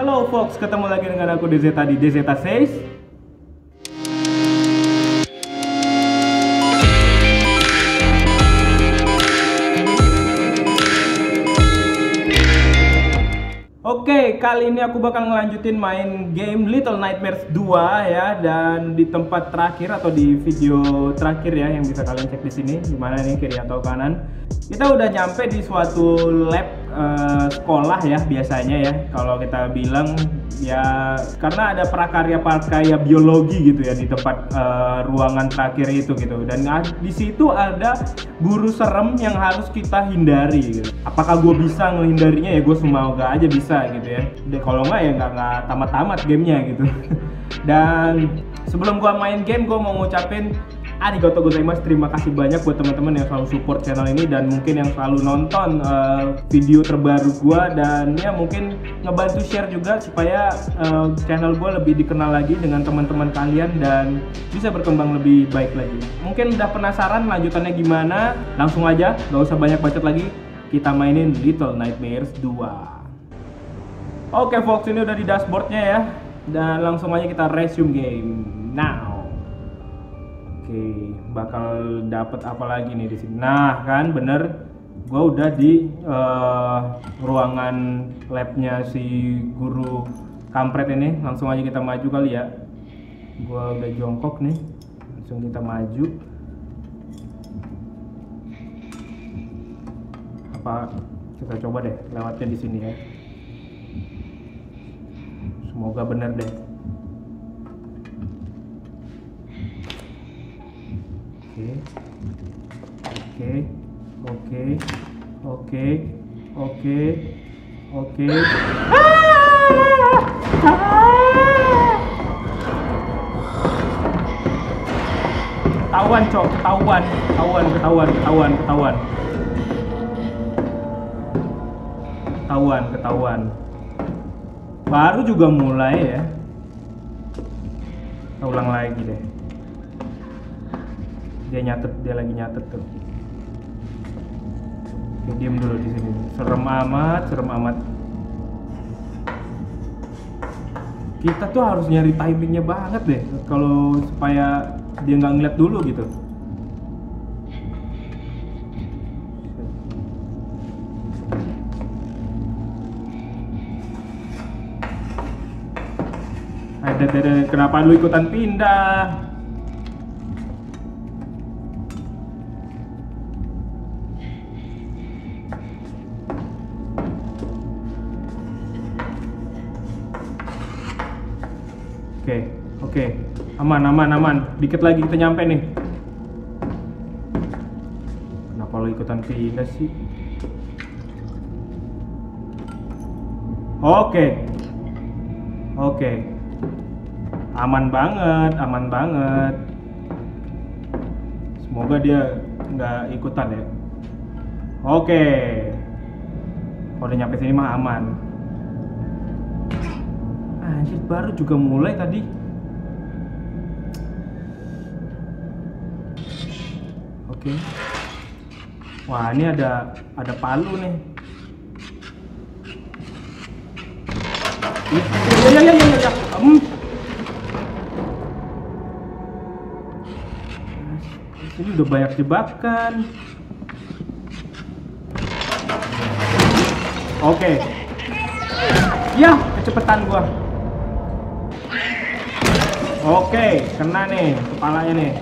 Halo Fox, ketemu lagi dengan aku Dezzeta di Dezzeta Six. Oke, kali ini aku bakal ngelanjutin main game Little Nightmares 2 ya, dan di tempat terakhir atau di video terakhir ya yang bisa kalian cek di sini, dimana nih kiri atau kanan. Kita udah nyampe di suatu lab sekolah ya biasanya ya, kalau kita bilang ya karena ada prakarya biologi gitu ya di tempat ruangan terakhir itu gitu, dan di situ ada guru serem yang harus kita hindari. Gitu. Apakah gue bisa menghindarinya? Ya gue semoga aja bisa. Gitu ya, kalau nggak ya nggak tamat-tamat gamenya gitu. Dan sebelum gua main game, gua mau ngucapin arigatou gozaimasu, terima kasih banyak buat teman-teman yang selalu support channel ini dan mungkin yang selalu nonton video terbaru gua, dan ya mungkin ngebantu share juga supaya channel gua lebih dikenal lagi dengan teman-teman kalian dan bisa berkembang lebih baik lagi. Mungkin udah penasaran lanjutannya gimana? Langsung aja, nggak usah banyak bacot lagi, kita mainin Little Nightmares 2. Oke Fox, ini udah di dashboardnya ya, dan langsung aja kita resume game now. Oke, bakal dapet apa lagi nih di sini? Nah kan bener, gue udah di ruangan labnya si guru kampret ini. Langsung aja kita maju kali ya. Gue udah jongkok nih, langsung kita maju. Apa kita coba deh lewatnya di sini ya? Semoga bener deh. Oke. Ketahuan cok, ketahuan. Baru juga mulai ya. Kita ulang lagi deh. Dia lagi nyatet tuh. Oke, diem dulu di sini. Serem amat. Kita tuh harus nyari timingnya banget deh, kalau supaya dia nggak ngeliat dulu gitu. Kenapa lu ikutan pindah? Oke. Aman. Dikit lagi kita nyampe nih. Kenapa lu ikutan pindah sih? Oke. Aman banget. Semoga dia nggak ikutan ya. Oke. Kalau udah nyampe sini mah aman. Anjir, baru juga mulai tadi. Oke. Wah, ini ada palu nih. Ya. Ini udah banyak jebakan. Oke. Ya, kecepatan gua. Oke, kena nih kepalanya nih.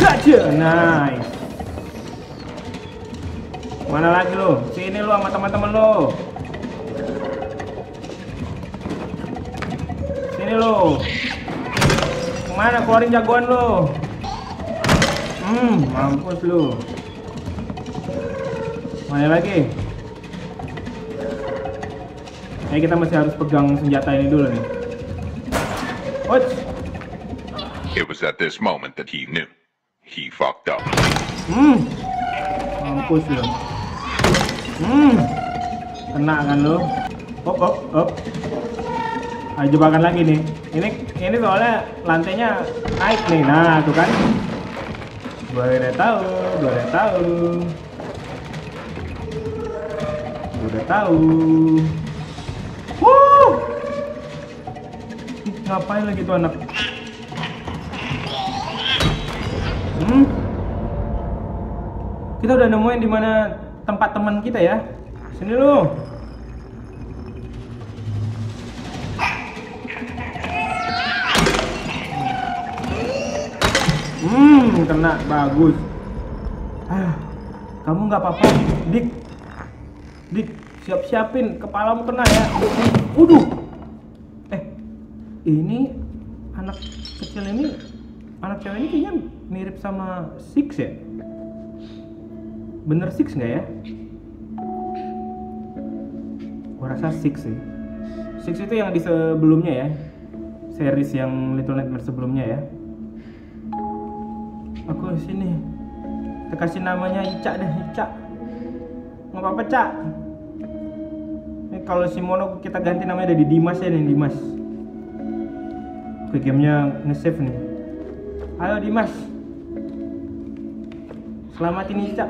Gajah, nice. Mana lagi lo? Sini lo sama teman-teman lo. Sini lo. Kemana keluarin jagoan lo? Mampus lu. Mana lagi? Nah, kita masih harus pegang senjata ini dulu nih. What? It was at this moment that he knew he fucked up. Mampus lu. Kena kan lu? Op. Ayo jebakan lagi nih. Ini soalnya lantainya naik nih. Nah, tuh kan. Gue udah tahu. Ngapain lagi tuh anak? Kita udah nemuin di mana tempat teman kita ya. Sini lu. Kena, bagus. Kamu nggak apa-apa, Dik. Dik, siap-siapin kepalamu kena ya. Waduh. Ini anak kecil ini, anak cewek ini kayaknya mirip sama Six ya? Bener Six nggak ya? Gua rasa Six sih. Six itu yang di sebelumnya ya, series yang Little Nightmares sebelumnya ya. Aku sini, kita kasih namanya Ica deh, Ica. Nggak apa-apa, Cak. Ini kalau si Mono kita ganti namanya dari Dimas ya, nih Dimas. Gamenya nge-save nih. Halo Dimas, selamatin Ica.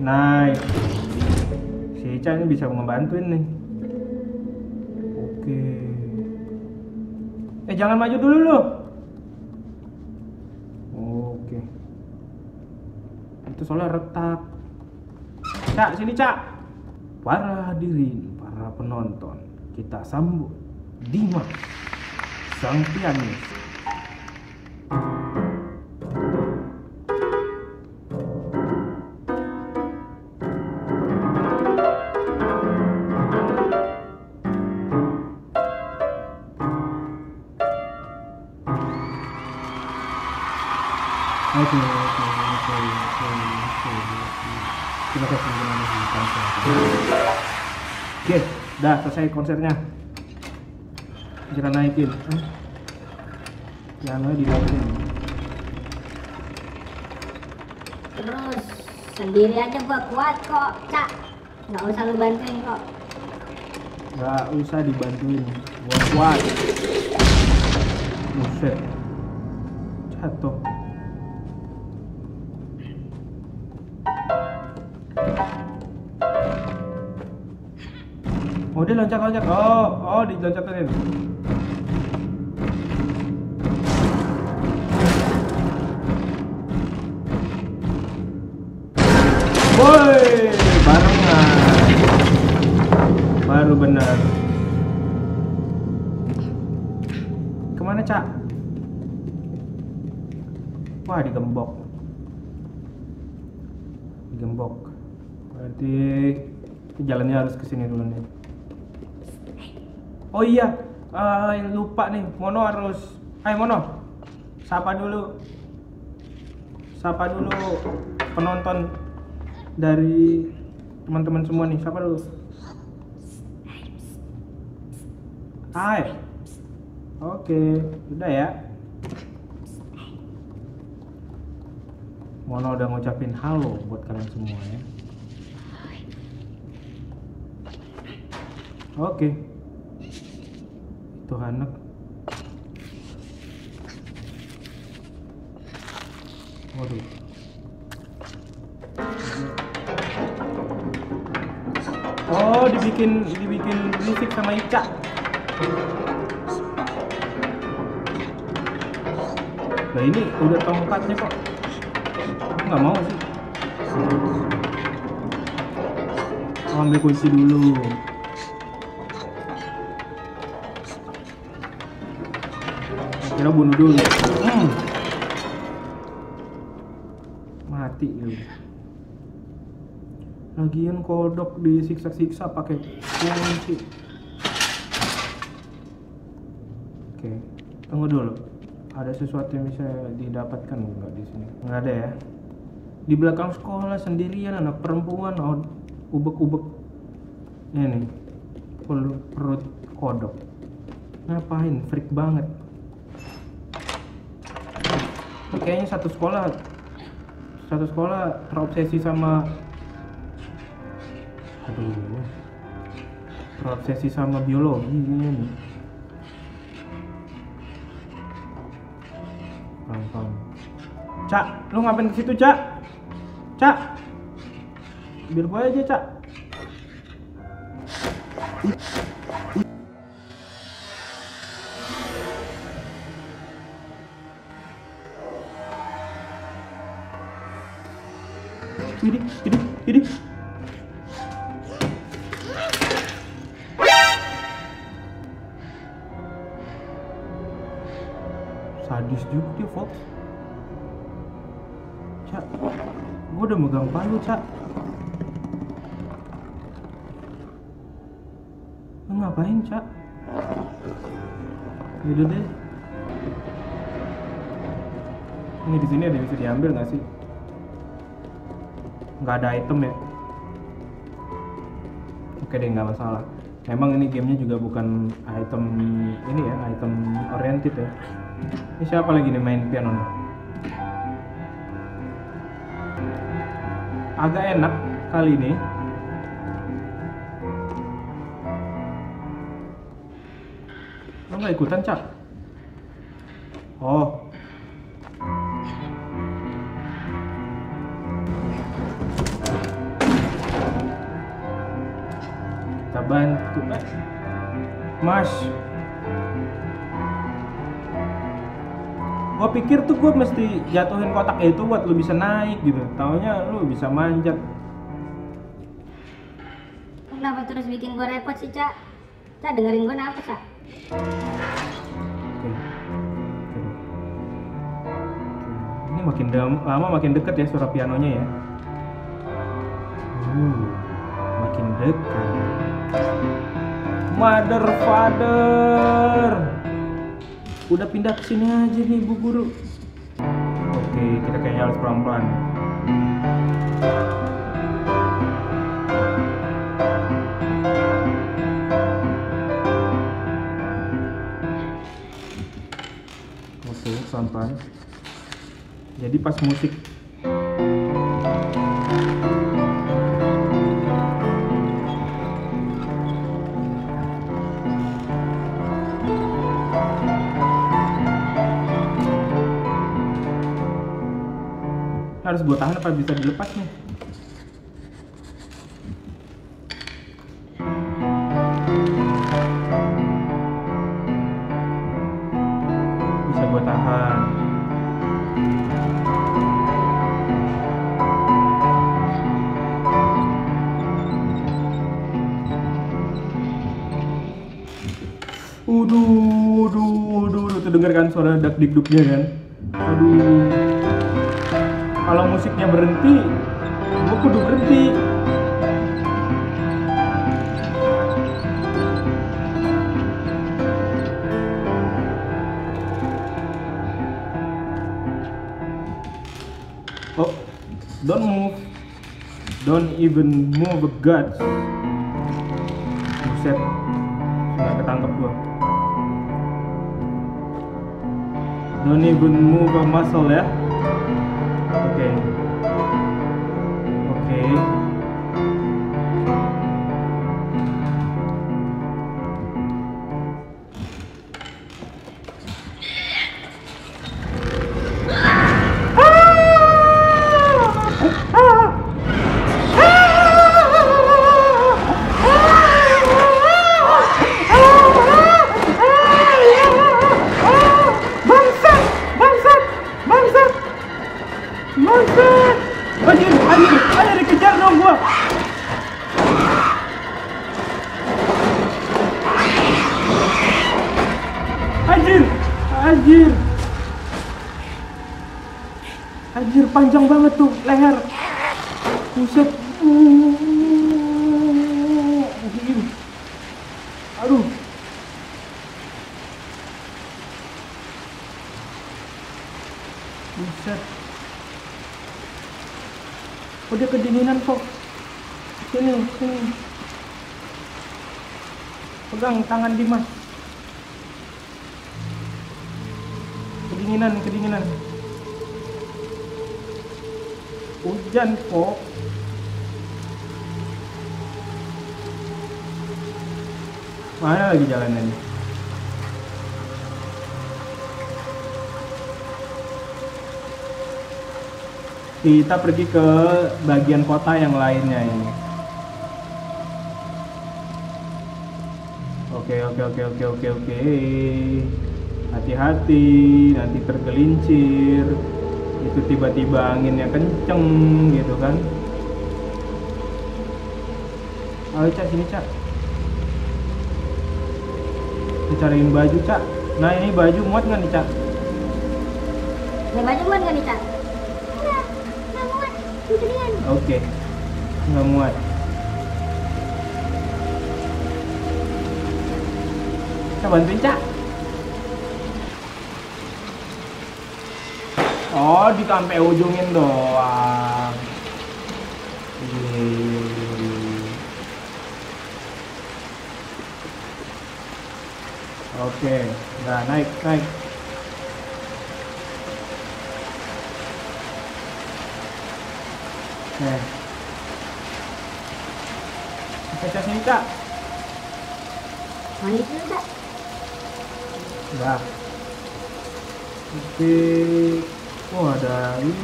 Nice. Si Ica ini bisa ngebantuin nih. Oke. Jangan maju dulu loh. Oke. Itu soalnya retak. Cak, sini Cak. Para hadirin, para penonton, kita sambut Dimas sang pianis. Terima kasih telah menonton. Oke, udah selesai konsernya. Kita naikin. Piano dinaikin. Terus sendiri aja gua kuat kok, Cak. Nggak usah lu bantuin kok. Nggak usah dibantuin, gua kuat. Buset. Jatuh. Oh, dia loncat-loncat. Oh, diloncatin. Woi, barengan. Baru benar. Kemana, Cak? Wah, digembok. Digembok. Berarti jalannya harus ke sini dulu nih. Oh iya, lupa nih, Mono harus. Hai Mono, sapa dulu. Sapa dulu penonton dari teman-teman semua nih, sapa dulu. Hai. Oke, udah ya. Mono udah ngucapin halo buat kalian semua ya. Oke. Tuh anak. Waduh. Oh, dibikin berisik sama Ica. Nah, ini udah tongkatnya kok. Nggak mau sih. Aku ambil kunci dulu. Kira bunuh dulu. Mati lu. Lagian kodok disiksa-siksa pakai kunci. Oke, tunggu dulu. Ada sesuatu yang bisa didapatkan nggak di sini? Nggak ada ya. Di belakang sekolah sendirian anak perempuan ubek-ubek. Ini nih, perut kodok. Ngapain? Freak banget. Kayaknya satu sekolah terobsesi sama biologi kayaknya nih. Paham. Cak, lu ngapain ke situ, Cak? Cak. Biar gue aja, Cak. Ini. Sadis juga dia, Fox. Cak, gue udah megang palu, Cak. Ngapain, Cak? Yaudah deh. Ini di sini ada yang bisa diambil nggak sih? Nggak ada item ya. Oke deh, nggak masalah. Memang ini gamenya juga bukan item ini ya, item oriented ya. Ini siapa lagi nih main piano nih? Agak enak kali ini. Lo nggak ikutan, Cak? Oh, bantu Mas, gua pikir tuh gua mesti jatuhin kotak itu buat lu bisa naik gitu, taunya lu bisa manjat. Kenapa terus bikin gua repot sih, Cak? Cak, dengerin gua nafas, Cak. Ini makin lama makin deket ya suara pianonya ya. Makin deket. Mother, father, udah pindah ke sini aja nih, Bu Guru. Oke, kita kayaknya harus pelan-pelan. Oke, pelan-pelan. Jadi pas musik. Harus gue tahan apa bisa dilepas nih? Bisa gue tahan. Uduh, tuh denger kan suara dak-dik-duknya kan? Aduh. Kalau musiknya berhenti, gue kudu berhenti. Oh, don't move, don't even move a god. Buset, nggak ketangkep gue. Don't even move a muscle ya. Oke. Anjir, panjang banget tuh leher. Buset. Aduh. Buset. Udah kedinginan kok. Sini. Pegang tangan Dimas. Kedinginan. Hujan kok. Mana lagi jalanannya? Kita pergi ke bagian kota yang lainnya ini. Oke. Hati-hati, nanti tergelincir. Itu tiba-tiba anginnya kenceng gitu kan. Ayo Cak, sini Cak. Kita cariin baju Cak. Nah ini baju muat nggak nih Cak? Ini baju muat nggak nih Cak? Nggak muat. Oke, nggak muat. Kita bantuin Cak. Oh, di sampai ujungin doang. Oke, nah naik. Nah, kita sini Cak. Mana itu Cak? Nah, oke. Oh ada ini.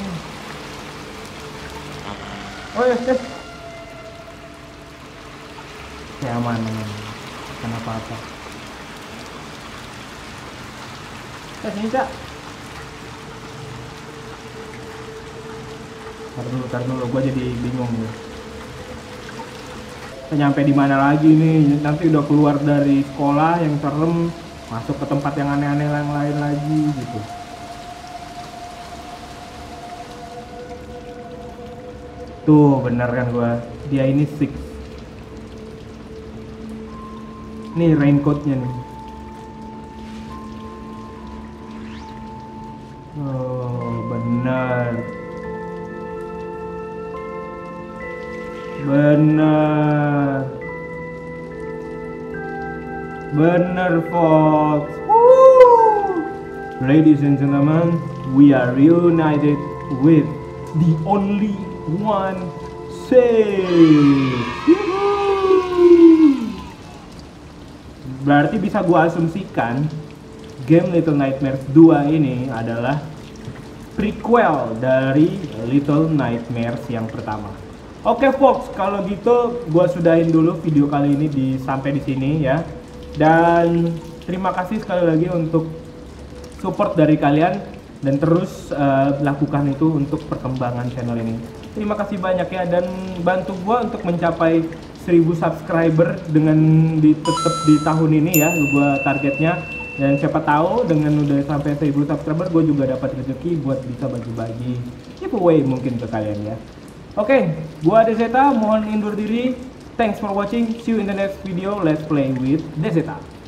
Oh yes. Ya aman, bukan apa-apa. Cak sini Cak. Ntar dulu, gue jadi bingung nih. Kita nyampe di mana lagi nih? Nanti udah keluar dari sekolah yang serem, masuk ke tempat yang aneh-aneh yang lain lagi gitu. Tuh bener kan gue, dia ini Six. Nih raincoatnya nih. Oh bener folks. Ladies and gentlemen, we are reunited with the only one, Six. Berarti bisa gua asumsikan game Little Nightmares 2 ini adalah prequel dari Little Nightmares yang pertama. Oke folks, kalau gitu gue sudahin dulu video kali ini sampai di sini ya. Dan terima kasih sekali lagi untuk support dari kalian dan terus lakukan itu untuk perkembangan channel ini. Terima kasih banyak ya, dan bantu gue untuk mencapai 1000 subscriber dengan tetap di tahun ini ya, gue targetnya. Dan siapa tahu dengan udah sampai 1000 subscriber gue juga dapat rezeki buat bisa bagi-bagi giveaway mungkin ke kalian ya. Oke, gua Dezzeta, mohon undur diri. Thanks for watching. See you in the next video. Let's play with Dezzeta.